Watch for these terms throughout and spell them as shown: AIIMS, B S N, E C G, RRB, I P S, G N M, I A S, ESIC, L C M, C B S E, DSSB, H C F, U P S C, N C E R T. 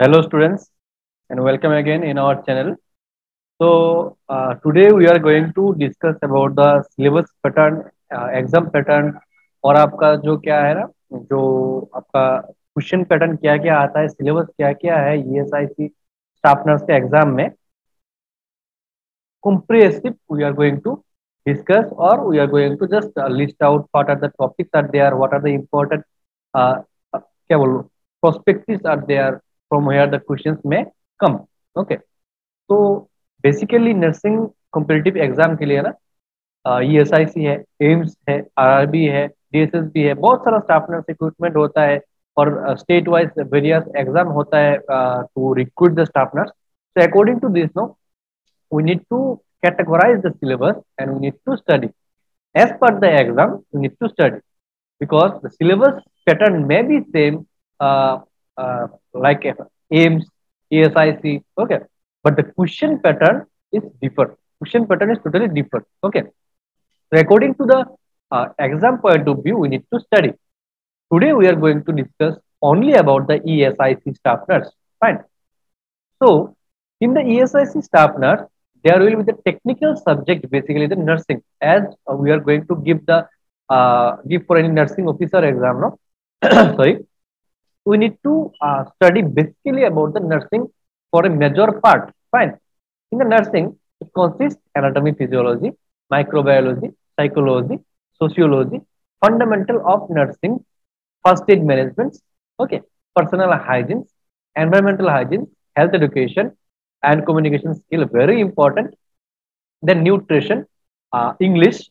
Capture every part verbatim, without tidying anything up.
Hello students and welcome again in our channel. So uh, today we are going to discuss about the syllabus pattern, uh, exam pattern और आपका जो क्या है ना जो आपका क्वेश्चन पैटर्न क्या क्या आता है, सिलेबस क्या क्या है E S I C staff nurses के एग्जाम में comprehensive we are going to discuss or we are going to just uh, list out what are the topics are there, what are the important uh, क्या बोलूँ perspectives are there. From where the questions may come. Okay. तो basically nursing competitive exam के लिए ना E S I C है, AIIMS है, R R B है, D S S B है, बहुत सारा staff nurse recruitment होता है और state wise various exam होता है uh, to recruit the staff nurse. So according to this now we need to categorize the syllabus and we need to study. As per the exam we need to study because the syllabus pattern may be same. Uh, Uh, like AIIMS, E S I C, okay, but the question pattern is different. Question pattern is totally different. Okay, so according to the uh, exam point of view, we need to study. Today we are going to discuss only about the E S I C staff nurse. Fine. So in the E S I C staff nurse, there will be the technical subject, basically the nursing, as uh, we are going to give the uh, give for any nursing officer exam. No, sorry. We need to uh, study basically about the nursing for a major part. Fine. In the nursing, it consists anatomy, physiology, microbiology, psychology, sociology, fundamental of nursing, first aid management, okay, personal hygiene, environmental hygiene, health education, and communication skill. Very important. Then nutrition, uh, English,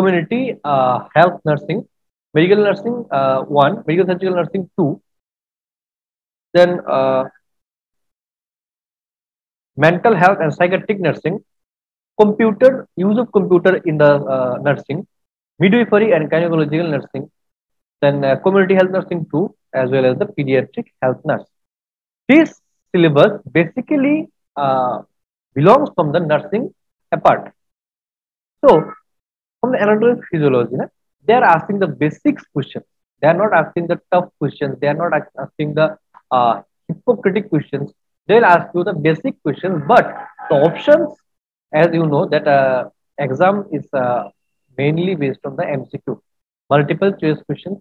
community uh, health nursing, medical nursing uh, one, medical surgical nursing two. Then uh, mental health and psychiatric nursing, computer use of computer in the uh, nursing, midwifery and gynecological nursing, then uh, community health nursing too, as well as the pediatric health nurse. This syllabus basically uh, belongs from the nursing apart. So from the anatomy physiology, they are asking the basics questions. They are not asking the tough questions. They are not asking the Uh, hypocritical questions. They will ask you the basic questions, but the options, as you know, that uh, exam is uh, mainly based on the M C Q, multiple choice questions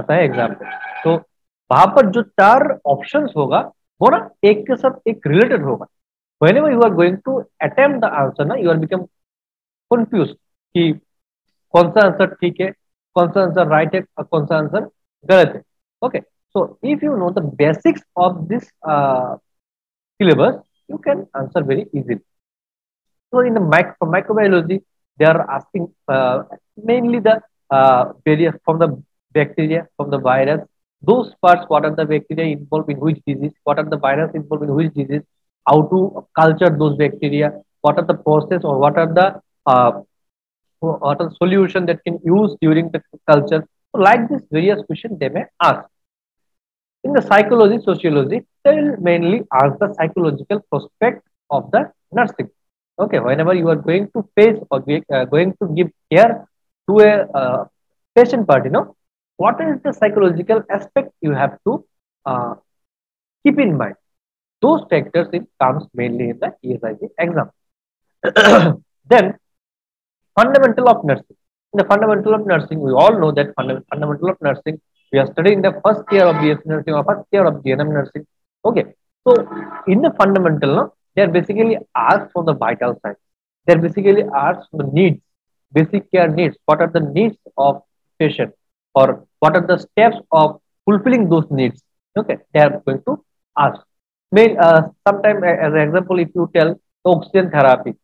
आता है exam पे. तो वहाँ पर जो चार options होगा, वो ना एक के साथ एक related होगा. Whenever you are going to attempt the answer, ना you are become confused कि कौन सा answer ठीक है, कौन सा answer right है, कौन सा answer गलत है. Okay. So if you know the basics of this uh, syllabus, you can answer very easily. So in the micro microbiology, they are asking uh, mainly the uh, various from the bacteria, from the virus. Those parts, what are the bacteria involved in which disease? What are the virus involved in which disease? How to culture those bacteria? What are the process or what are the uh, what are the solution that can use during the culture? So like this, various questions they may ask. In the psychology, sociology, they will mainly ask the psychological prospect of the nursing. Okay, whenever you are going to face or uh, going to give care to a uh, patient party, you know, what is the psychological aspect you have to uh, keep in mind? Those factors it comes mainly in the E S I C exam. Then, fundamental of nursing. In the fundamental of nursing, we all know that funda fundamental of nursing. We are studying the first year of B S N nursing or first year of G N M nursing. Okay. So, in the fundamental, no, they are basically asked for the vital signs. They are basically asked for the needs, basic care needs. What are the needs of patient or what are the steps of fulfilling those needs? Okay. They are going to ask. May, uh, sometime, as an example, if you tell the oxygen therapy,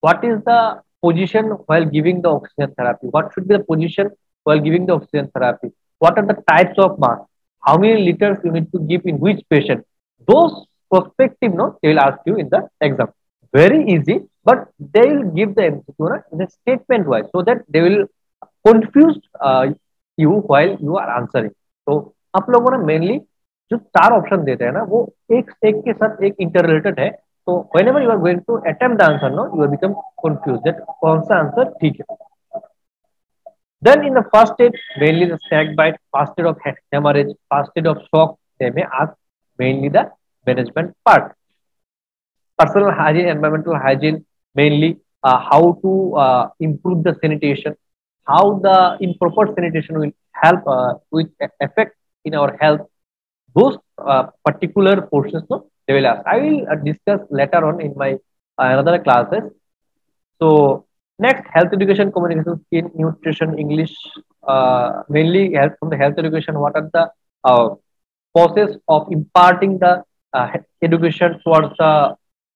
what is the position while giving the oxygen therapy? What should be the position while giving the oxygen therapy? What are the types of mask? How many liters you need to give in which patient? Those prospective notes they will ask you in the exam. Very easy, but they will give the M C Q in a statement wise so that they will confuse uh, you while you are answering. So, आप लोगों ने mainly जो चार option देते हैं ना वो एक एक के साथ एक interrelated है. So whenever you are going to attempt the answer, no, you will become confused that कौन सा answer ठीक है. Then in the first aid, mainly the snake bite, first aid of hemorrhage, first aid of shock, they may ask mainly the management part. Personal hygiene, environmental hygiene, mainly uh, how to uh, improve the sanitation, how the improper sanitation will help, uh, which affect in our health. Those uh, particular portions, no, they will ask. I will uh, discuss later on in my uh, another classes. So next, health education, communication, skin, nutrition, English, uh, mainly health from the health education. What are the uh, process of imparting the uh, education towards the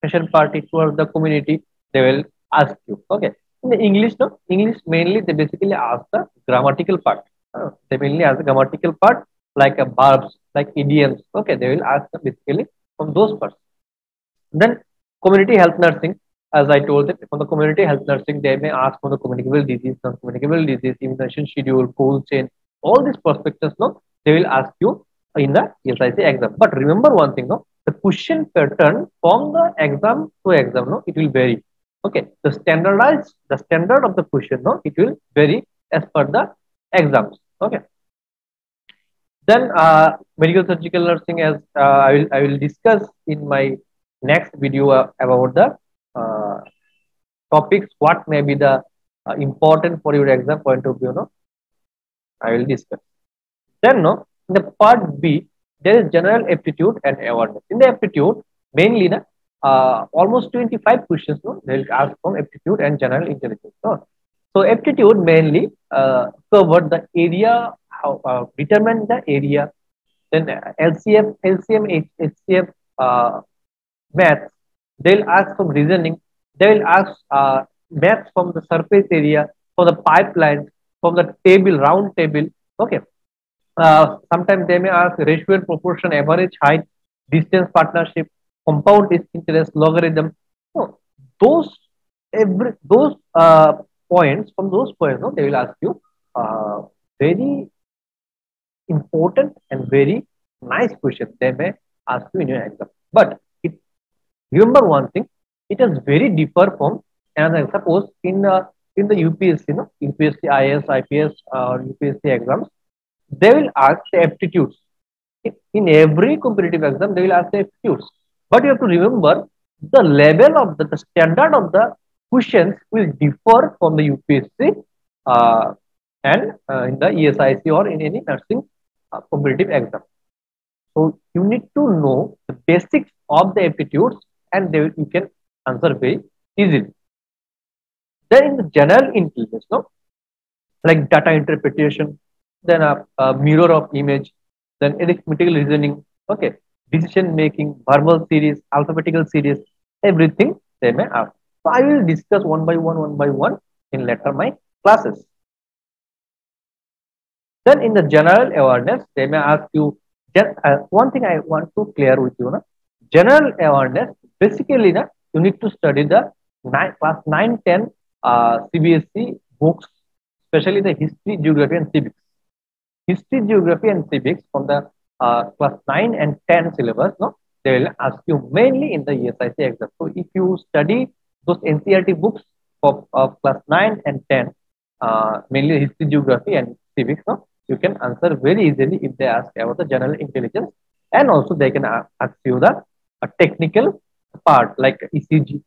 patient party, towards the community? They will ask you. Okay. In the English, no, English mainly they basically ask the grammatical part. Uh, they mainly ask the grammatical part, like a verbs, like idioms. Okay, they will ask basically from those parts. Then community health nursing, as I told them, from the community health nursing, they may ask for the communicable disease, non-communicable disease, immunization schedule, cold chain, all these perspectives, no, they will ask you in the E S I C exam. But remember one thing, no, the question pattern from the exam to exam, no, it will vary. Okay, the standardized, the standard of the question, no, it will vary as per the exams. Okay. Then uh, medical surgical nursing, as uh, I will I will discuss in my next video uh, about the uh, topics what may be the uh, important for your exam point of view. No, I will discuss. Then no, in the part B there is general aptitude and awareness. In the aptitude mainly the uh, almost twenty-five questions. No, they will ask from aptitude and general intelligence. No? So aptitude mainly uh, covered the area. How, uh, determine the area, then L C F, L C M, H C F, uh, math. They'll ask from reasoning. They'll ask uh, math from the surface area, for the pipeline, from the table, round table. Okay. Uh, sometimes they may ask ratio and proportion, average height, distance partnership, compound interest, logarithm. So those every those uh, points from those points, no, they will ask you uh, very important and very nice question they may ask you in your exam. But it, remember one thing, it is very different from another. Suppose in uh, in the U P S C, you know, U P S C, I A S, I P S, or uh, U P S C exams, they will ask the aptitudes. In, in every competitive exam, they will ask the aptitudes. But you have to remember the level of the, the standard of the questions will differ from the U P S C uh, and uh, in the E S I C or in any nursing Uh, competitive exam. So you need to know the basics of the aptitudes and they will, you can answer very easily. Then in the general intelligence, no, like data interpretation, then a, a mirror of image, then arithmetical reasoning, okay, decision making, verbal series, alphabetical series, everything they may ask. So I will discuss one by one, one by one in later my classes. Then in the general awareness, they may ask you, just uh, one thing I want to clear with you, na? General awareness, basically na, you need to study the nine, class nine, ten uh, C B S E books, especially the history, geography and civics. History, geography and civics from the uh, class nine and ten syllabus, no? They will ask you mainly in the E S I C exam. So if you study those N C E R T books of, of class nine and ten, uh, mainly history, geography and civics, no? You can answer very easily if they ask about the general intelligence, and also they can ask you the a technical part like E C G,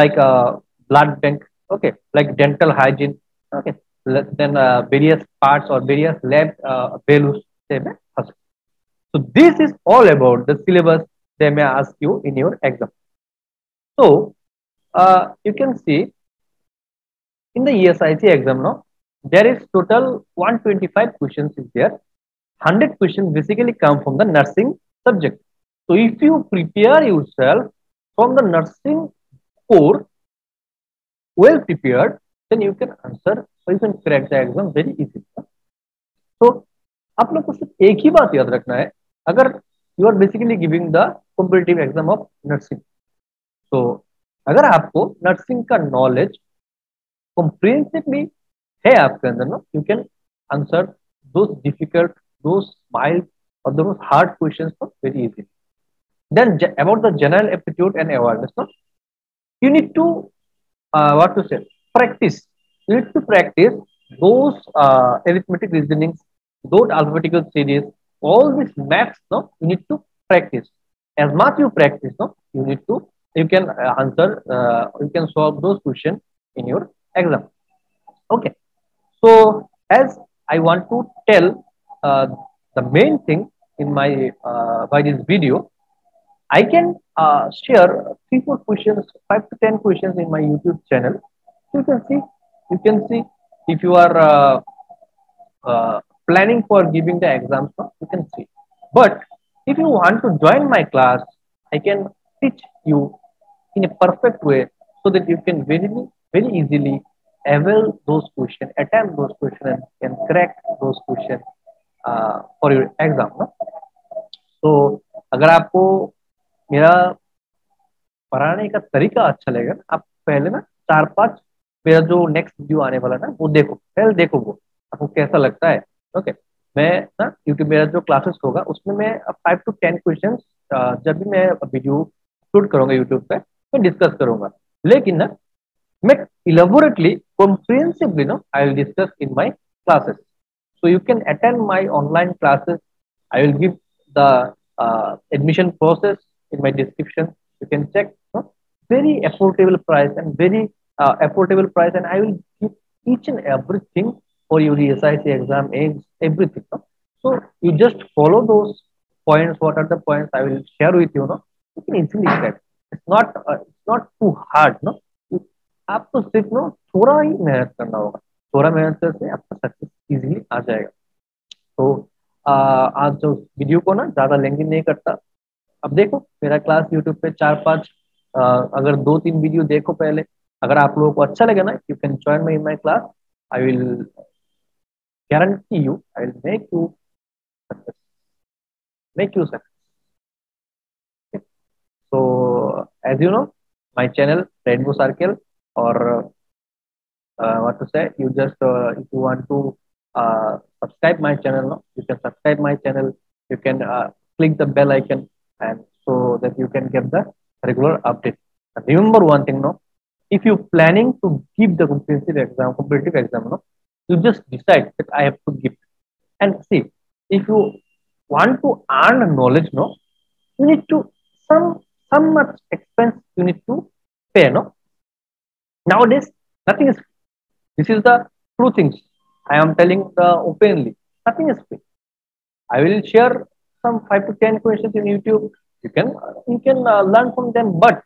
like uh, blood bank, okay, like dental hygiene, okay, then uh, various parts or various lab uh, values they may ask. So this is all about the syllabus they may ask you in your exam. So uh, you can see in the E S I C exam now, there is total one hundred twenty-five questions is there. one hundred questions basically come from the nursing subject. So if you prepare yourself from the nursing core, well prepared, then you can answer, so you can crack the exam very easily. So, आप लोग को सिर्फ एक ही बात याद रखना है, अगर you are basically giving the competitive exam of nursing. So, अगर आपको nursing का knowledge comprehensively है आपके अंदर ना, you can answer those difficult, those mild और दोस हार्ड क्वेश्चंस ना very easy. Then about the general aptitude and awareness ना, you need to what to say practice, you need to practice those arithmetic reasonings, those alphabetical series, all this maths ना, you need to practice. As much you practice, no, you need to, you can answer, uh, you can solve those questions in your exam. Okay. So as I want to tell uh, the main thing in my uh, by this video, I can uh, share three, four questions, five to ten questions in my YouTube channel. So you can see, you can see if you are uh, uh, planning for giving the exams, no, you can see. But if you want to join my class, I can teach you in a perfect way so that you can very, very easily avail those questions, attempt those questions, and correct those questions uh, for your exam. No? So, अगर आपको मेरा पढ़ाने का तरीका अच्छा लगेगा, आप पहले ना चार पांच मेरा जो नेक्स्ट वीडियो आने वाला ना वो देखो, पहले देखो वो आपको कैसा लगता है. Okay okay. मैं ना YouTube मेरा जो क्लासेस होगा उसमें मैं फाइव टू टेन क्वेश्चन जब भी मैं वीडियो अपलोड करूंगा YouTube पे मैं डिस्कस करूंगा, लेकिन ना मैं इलेबोरेटली कॉम्प्रिहेंसिवली ना I will discuss in my classes. So you can attend my online classes. I will give the admission process in my description. You can check. Very affordable price and very affordable price and I will give each and everything for your E S I C exam, aims, everything. No? So you just follow those points. What are the points I will share with you? No, you can easily get. It's not. Uh, it's not too hard. No, आपको सिर्फ no थोड़ा ही मेहनत करना होगा. थोड़ा मेहनत करने से आपका सक्सेस इजीली आ जाएगा. तो आज जो वीडियो को ना ज्यादा लेंथी नहीं करता. अब देखो मेरा क्लास YouTube पे चार पांच अगर दो तीन वीडियो देखो पहले. अगर आप लोगों को अच्छा लगे ना, you can join me in my class. I will guarantee you, I will make you success, make you success. Okay. So as you know, my channel Rainbow Circle, or uh, what to say, you just uh, if you want to uh, subscribe my channel, no? You can subscribe my channel. You can uh, click the bell icon, and so that you can get the regular update. And remember one thing, no, if you planning to give the comprehensive exam, competitive exam, no, you just decide that I have to give. And see, if you want to earn knowledge, no, you need to some some much expense you need to pay. No, nowadays nothing is free. This is the true things I am telling the openly. Nothing is free. I will share some five to ten questions in YouTube. You can you can uh, learn from them. But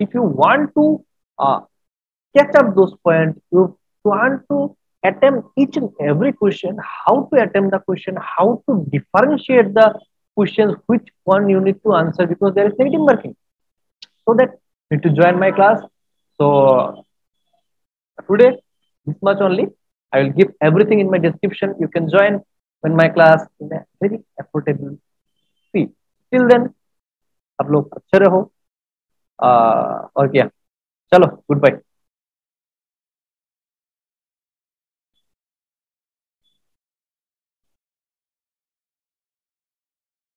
if you want to uh, catch up those points, you want to attempt each and every question, how to attempt the question, how to differentiate the questions, which one you need to answer, because there is negative marking. So that you need to join my class. So today, this much only. I will give everything in my description. You can join in my class in a very affordable fee. Till then, आप लोग अच्छे रहो और क्या, चलो, goodbye.